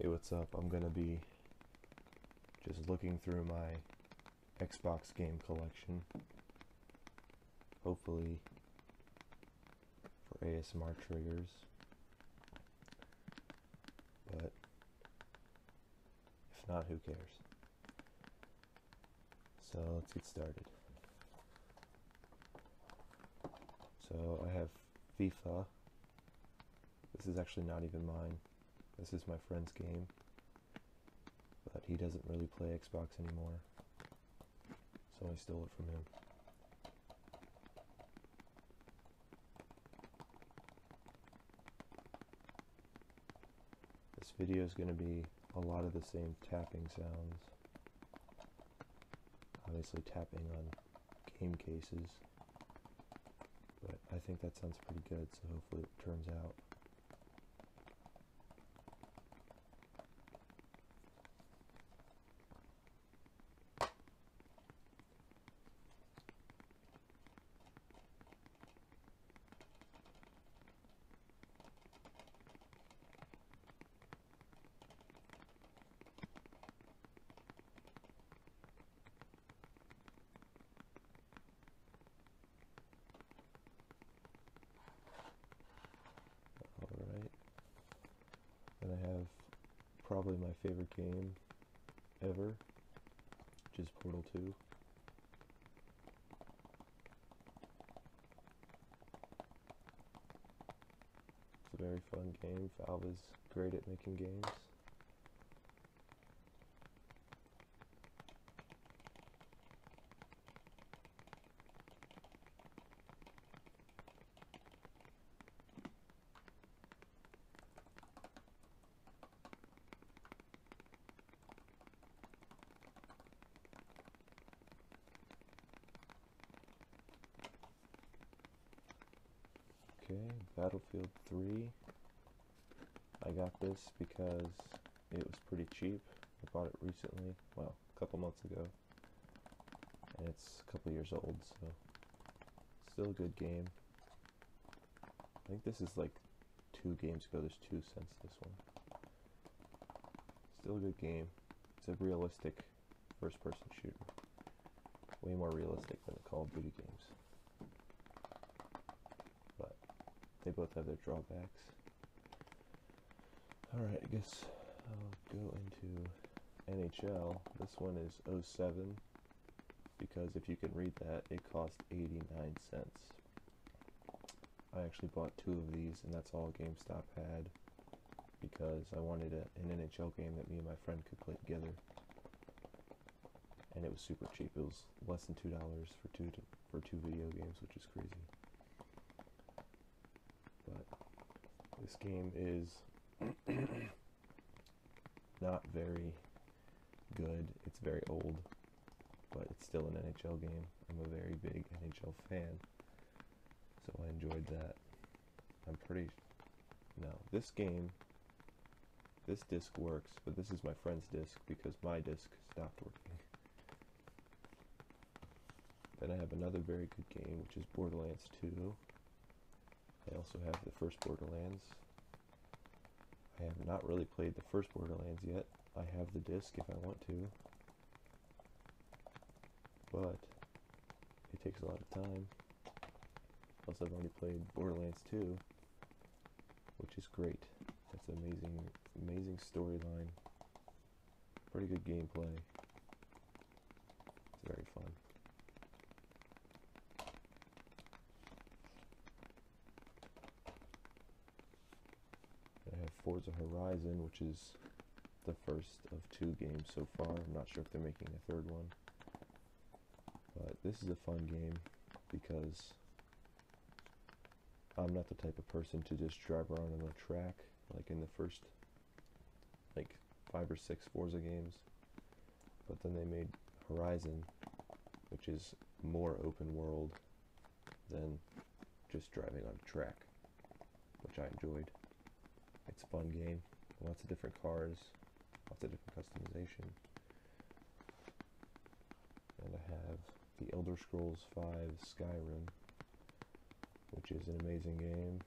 Hey, what's up? I'm gonna be just looking through my Xbox game collection, hopefully for ASMR triggers, but if not, who cares? So let's get started. So I have FIFA. This is actually not even mine. This is my friend's game, but he doesn't really play Xbox anymore, so I stole it from him. This video is going to be a lot of the same tapping sounds, obviously tapping on game cases, but I think that sounds pretty good, so hopefully it turns out. Probably my favorite game ever, which is Portal 2. It's a very fun game. Valve is great at making games. Battlefield 3. I got this because it was pretty cheap. I bought it recently, well, a couple months ago, and it's a couple years old, so still a good game. I think this is like 2 games ago. There's 2 since this one. Still a good game. It's a realistic first-person shooter. Way more realistic than the Call of Duty games. They both have their drawbacks. Alright, I guess I'll go into NHL. This one is 007, because if you can read that, it cost 89 cents. I actually bought 2 of these, and that's all GameStop had, because I wanted an NHL game that me and my friend could play together. And it was super cheap. It was less than $2 for two video games, which is crazy. This game is not very good. It's very old, but it's still an NHL game. I'm a very big NHL fan, so I enjoyed that. I'm pretty... No, this game, this disc works, but this is my friend's disc because my disc stopped working. Then I have another very good game, which is Borderlands 2. I also have the first Borderlands. I have not really played the first Borderlands yet. I have the disc if I want to, but it takes a lot of time. Plus I've already played Borderlands 2, which is great. That's an amazing storyline. Pretty good gameplay. It's very fun. Forza Horizon, which is the first of 2 games so far. I'm not sure if they're making a third one, but this is a fun game because I'm not the type of person to just drive around on the track like in the first like 5 or 6 Forza games. But then they made Horizon, which is more open world than just driving on a track, which I enjoyed. It's a fun game, lots of different cars, lots of different customization. And I have the Elder Scrolls V Skyrim, which is an amazing game.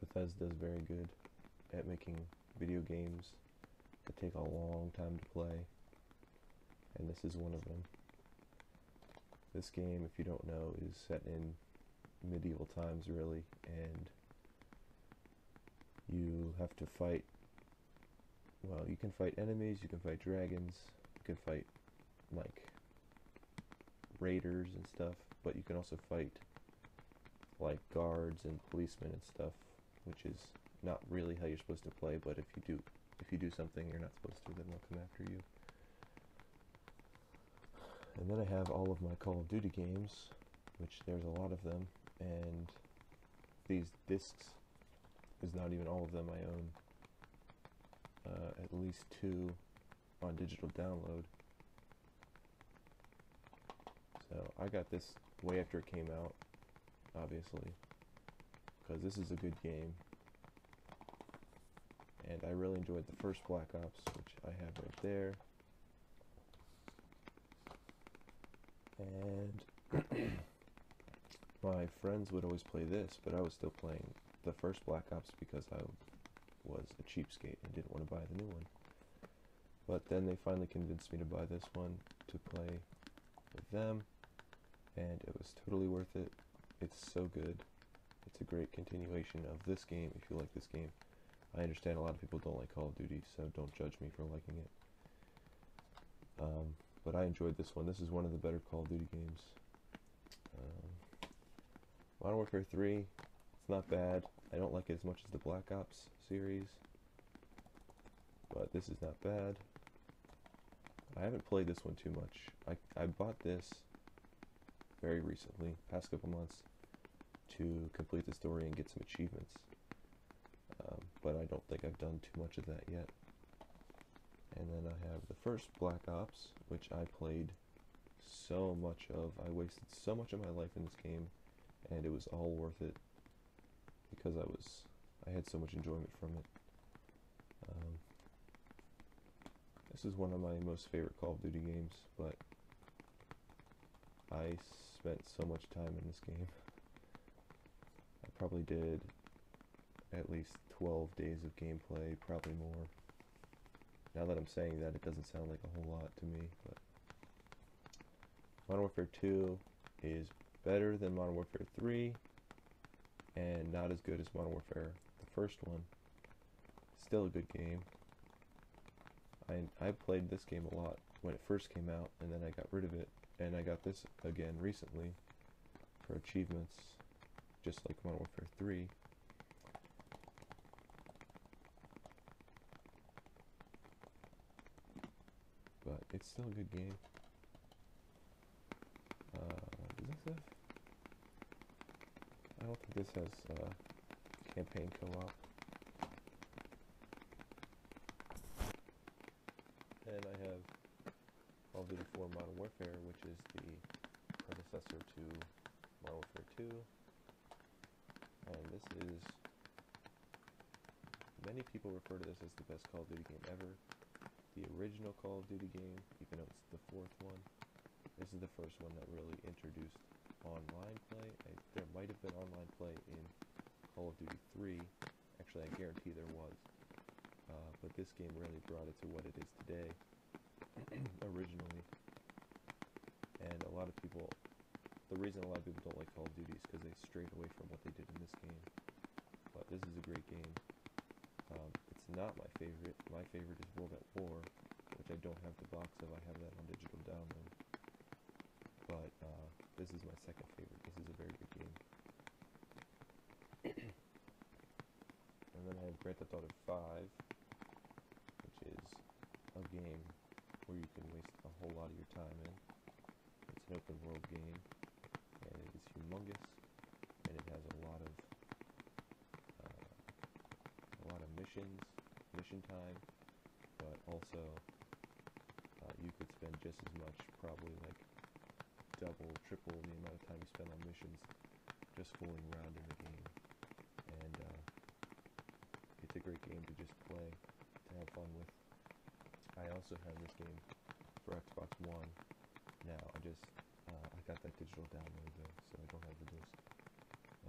Bethesda is very good at making video games could take a long time to play, and this is one of them. This game, if you don't know, is set in medieval times, really, and you have to fight, well, you can fight enemies, you can fight dragons, you can fight, like, raiders and stuff, but you can also fight, like, guards and policemen and stuff, which is not really how you're supposed to play, but if you do something you're not supposed to, then they'll come after you. And then I have all of my Call of Duty games, which there's a lot of them, and these discs is not even all of them. I own at least 2 on digital download. So I got this way after it came out, obviously, because this is a good game. And I really enjoyed the first Black Ops, which I have right there. And my friends would always play this, but I was still playing the first Black Ops because I was a cheapskate and didn't want to buy the new one. But then they finally convinced me to buy this one to play with them, and it was totally worth it. It's so good. It's a great continuation of this game if you like this game. I understand a lot of people don't like Call of Duty, so don't judge me for liking it. But I enjoyed this one. This is one of the better Call of Duty games. Modern Warfare 3, it's not bad. I don't like it as much as the Black Ops series, but this is not bad. I haven't played this one too much. I bought this very recently, past couple months, to complete the story and get some achievements. But I don't think I've done too much of that yet. And then I have the first Black Ops, which I played so much of. I wasted so much of my life in this game, and it was all worth it because I had so much enjoyment from it. This is one of my most favorite Call of Duty games, but I spent so much time in this game. I probably did at least 12 days of gameplay, probably more. Now that I'm saying that, it doesn't sound like a whole lot to me, but Modern Warfare 2 is better than Modern Warfare 3, and not as good as Modern Warfare, the first one. Still a good game. I played this game a lot when it first came out, and then I got rid of it, and I got this again recently for achievements, just like Modern Warfare 3. It's still a good game. Does this have? I don't think this has campaign co-op. And I have Call of Duty 4 Modern Warfare, which is the predecessor to Modern Warfare 2. And this is, many people refer to this as the best Call of Duty game ever. The original Call of Duty game, even though it's the fourth one. This is the first one that really introduced online play. There might have been online play in Call of Duty 3. Actually, I guarantee there was. But this game really brought it to what it is today, originally. And a lot of people, the reason a lot of people don't like Call of Duty is because they strayed away from what they did in this game. But this is a great game. It's not my favorite. My favorite is World at War, which I don't have the box of. I have that on digital download. But this is my second favorite. This is a very good game. And then I have Grand Theft Auto V, which is a game where you can waste a whole lot of your time in. It's an open world game, and it is humongous, and it has a lot of missions, mission time, but also you could spend just as much, probably like double, triple the amount of time you spend on missions just fooling around in the game. And it's a great game to just play, to have fun with. I also have this game for Xbox One now. I got that digital download though, so I don't have the disc.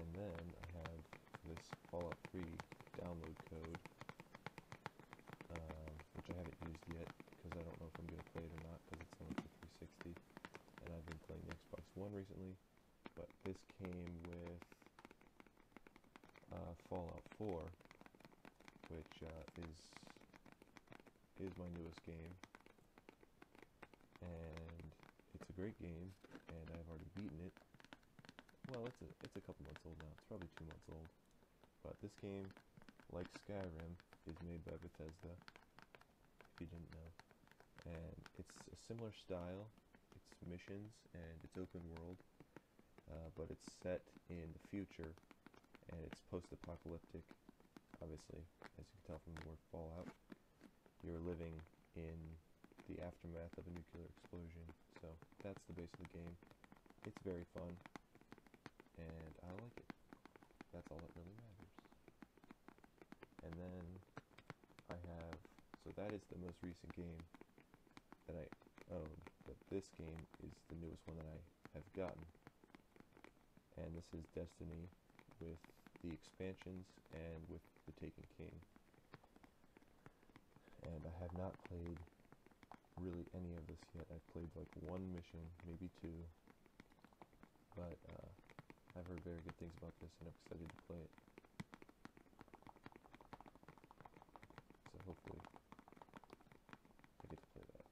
And then I have this Fallout 3 download code, which I haven't played it or not, because it's on the 360, and I've been playing the Xbox One recently, but this came with Fallout 4, which is my newest game, and it's a great game, and I've already beaten it. Well, it's a couple months old now. It's probably 2 months old. But this game, like Skyrim, is made by Bethesda, if you didn't know. And it's a similar style. It's missions and it's open world, but it's set in the future, and it's post-apocalyptic. Obviously, as you can tell from the word Fallout, you're living in the aftermath of a nuclear explosion. So that's the base of the game. It's very fun, and I like it. That's all that really matters. And then I have, so that is the most recent game that I own, but this game is the newest one that I have gotten. And this is Destiny with the expansions and with the Taken King. And I have not played really any of this yet. I've played like one mission, maybe two, but I've heard very good things about this, and I'm excited to play it. So hopefully I get to play that.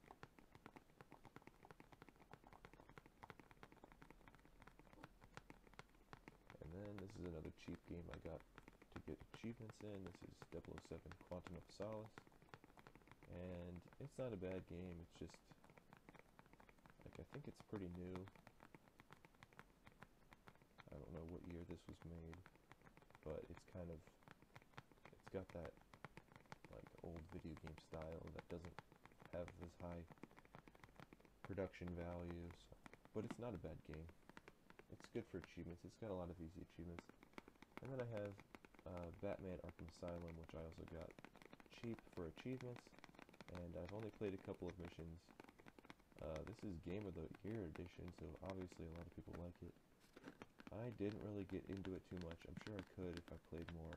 And then this is another cheap game I got to get achievements in. This is 007 Quantum of Solace. And it's not a bad game, it's just, like, I think it's pretty new. I don't know what year this was made, but it's kind of, it's got that like old video game style that doesn't have this high production value, so, but it's not a bad game. It's good for achievements. It's got a lot of easy achievements. And then I have Batman Arkham Asylum, which I also got cheap for achievements, and I've only played a couple of missions. This is Game of the Year edition, so obviously a lot of people like it. I didn't really get into it too much. I'm sure I could if I played more,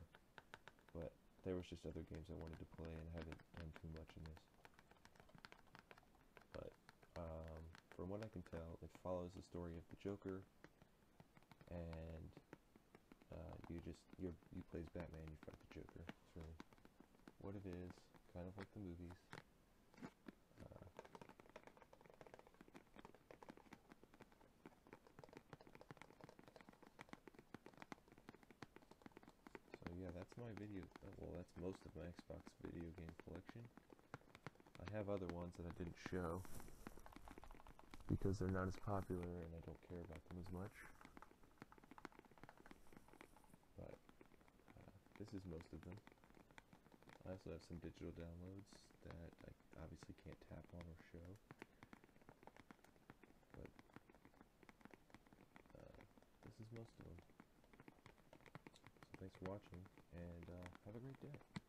but there was just other games I wanted to play and I haven't done too much in this. But from what I can tell, it follows the story of the Joker, and you play as Batman, you fight the Joker. It's really what it is, kind of like the movies. Yeah, that's my video, well, that's most of my Xbox video game collection. I have other ones that I didn't show because they're not as popular and I don't care about them as much. But this is most of them. I also have some digital downloads that I obviously can't tap on or show. But this is most of them. Thanks for watching, and have a great day.